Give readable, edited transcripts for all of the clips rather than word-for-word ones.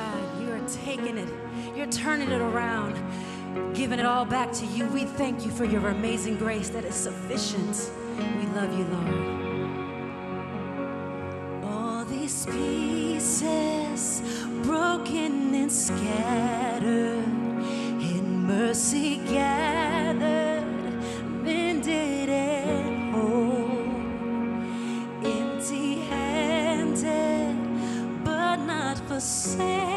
God, you are taking it. You're turning it around, giving it all back to you. We thank you for your amazing grace that is sufficient. We love you, Lord. All these pieces broken and scattered, in mercy gathered, mended and whole, empty-handed but not forsaken.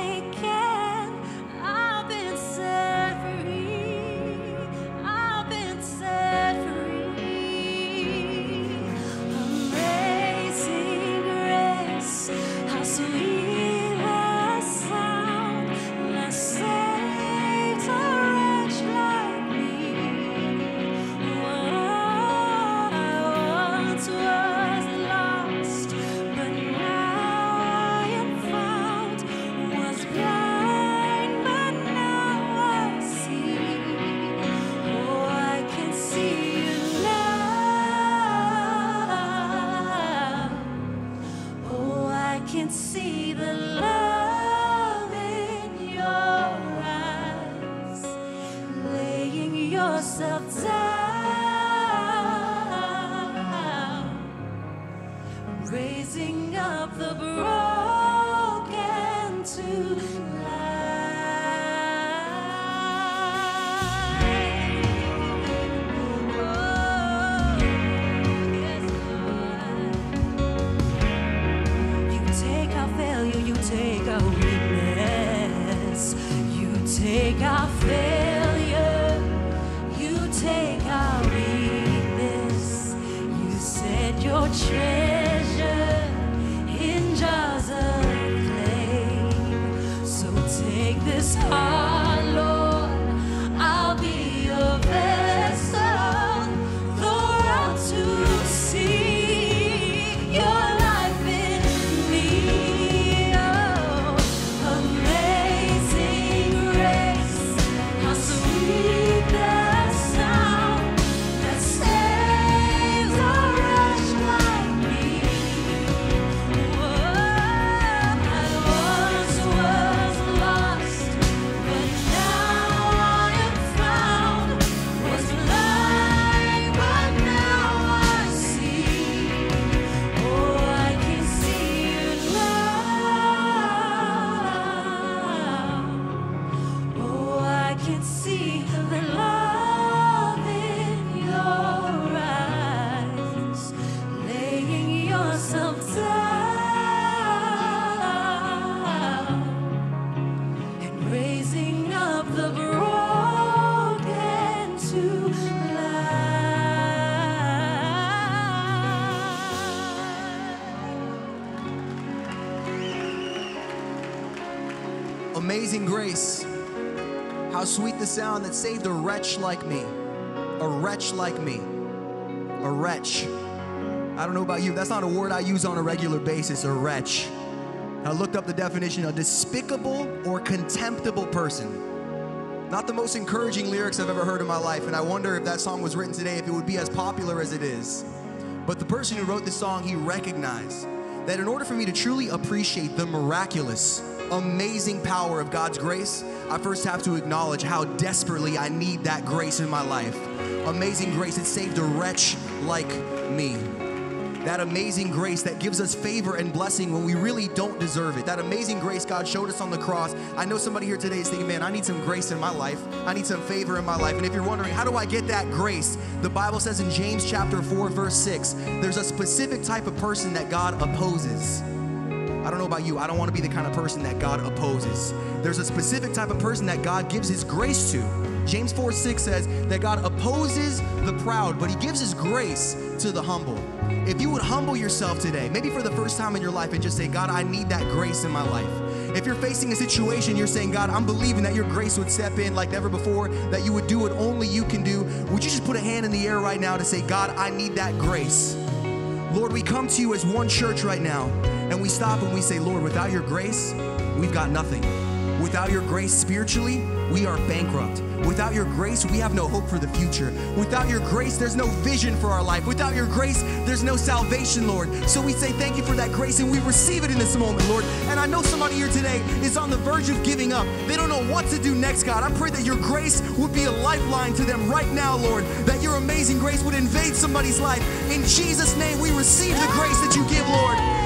Amazing grace, how sweet the sound that saved a wretch like me, a wretch like me, a wretch. I don't know about you, but that's not a word I use on a regular basis, a wretch. I looked up the definition, a despicable or contemptible person. Not the most encouraging lyrics I've ever heard in my life, and I wonder if that song was written today, if it would be as popular as it is. But the person who wrote this song, he recognized that in order for me to truly appreciate the miraculous, amazing power of God's grace, I first have to acknowledge how desperately I need that grace in my life. Amazing grace, it saved a wretch like me. That amazing grace that gives us favor and blessing when we really don't deserve it. That amazing grace God showed us on the cross. I know somebody here today is thinking, man, I need some grace in my life. I need some favor in my life. And if you're wondering, how do I get that grace? The Bible says in James chapter 4, verse 6, there's a specific type of person that God opposes. I don't know about you, I don't want to be the kind of person that God opposes. There's a specific type of person that God gives his grace to. James 4:6 says that God opposes the proud, but he gives his grace to the humble. If you would humble yourself today, maybe for the first time in your life, and just say, God, I need that grace in my life. If you're facing a situation, you're saying, God, I'm believing that your grace would step in like never before, that you would do what only you can do. Would you just put a hand in the air right now to say, God, I need that grace? Lord, we come to you as one church right now. And we stop and we say, Lord, without your grace, we've got nothing. Without your grace spiritually, we are bankrupt. Without your grace, we have no hope for the future. Without your grace, there's no vision for our life. Without your grace, there's no salvation, Lord. So we say thank you for that grace, and we receive it in this moment, Lord. And I know somebody here today is on the verge of giving up. They don't know what to do next, God. I pray that your grace would be a lifeline to them right now, Lord, that your amazing grace would invade somebody's life. In Jesus' name, we receive the grace that you give, Lord.